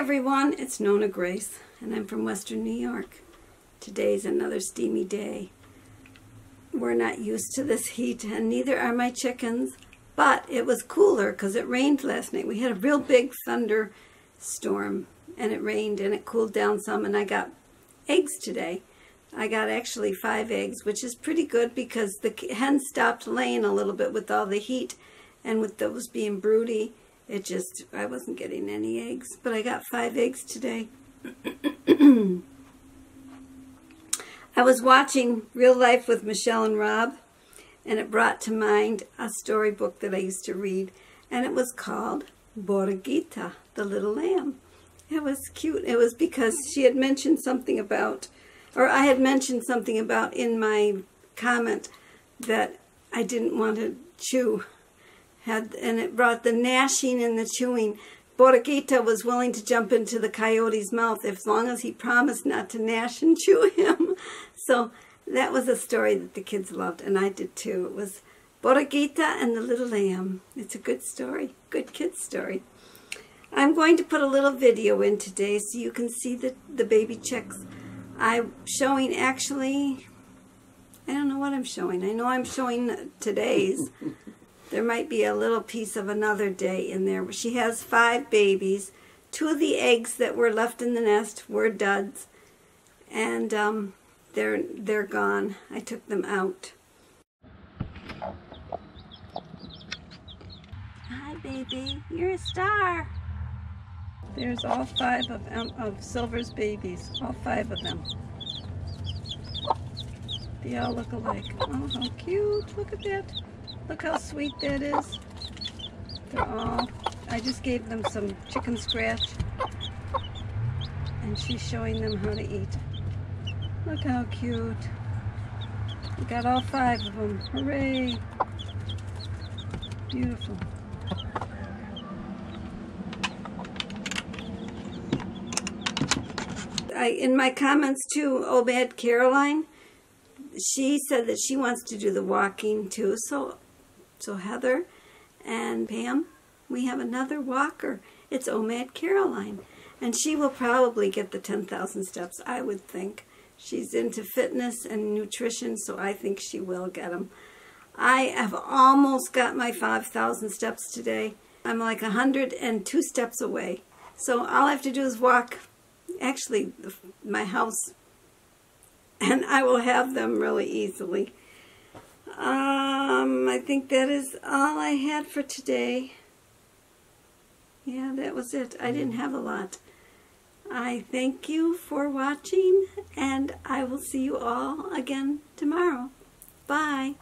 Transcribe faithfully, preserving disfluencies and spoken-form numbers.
everyone, it's Nona Grace, and I'm from Western New York. Today's another steamy day. We're not used to this heat, and neither are my chickens, but it was cooler because it rained last night. We had a real big thunderstorm, and it rained, and it cooled down some, and I got eggs today. I got actually five eggs, which is pretty good because the hens stopped laying a little bit with all the heat, and with those being broody, it just, I wasn't getting any eggs, but I got five eggs today. I was watching Real Life with Michelle and Rob, and it brought to mind a storybook that I used to read, and it was called Borreguita, the Little Lamb. It was cute. It was because she had mentioned something about, or I had mentioned something about in my comment that I didn't want to chew. Had, and it brought the gnashing and the chewing. Borreguita was willing to jump into the coyote's mouth as long as he promised not to gnash and chew him. So that was a story that the kids loved, and I did too. It was Borreguita and the Little Lamb. It's a good story, good kid's story. I'm going to put a little video in today so you can see the, the baby chicks. I'm showing actually, I don't know what I'm showing. I know I'm showing today's. There might be a little piece of another day in there. She has five babies. Two of the eggs that were left in the nest were duds, and um, they're they're gone. I took them out. Hi, baby. You're a star. There's all five of um, of Silver's babies. All five of them. They all look alike. Oh, how cute! Look at that. Look how sweet that is. They're all, I just gave them some chicken scratch, and she's showing them how to eat. Look how cute. We got all five of them. Hooray. Beautiful. I, in my comments to OMAD Caroline, she said that she wants to do the walking too, so So Heather and Pam, we have another walker. It's OMAD Caroline. And she will probably get the ten thousand steps, I would think. She's into fitness and nutrition, so I think she will get them. I have almost got my five thousand steps today. I'm like one hundred and two steps away. So all I have to do is walk, actually, my house, and I will have them really easily. Um, I think that is all I had for today. Yeah, that was it. I didn't have a lot. I thank you for watching, and I will see you all again tomorrow. Bye.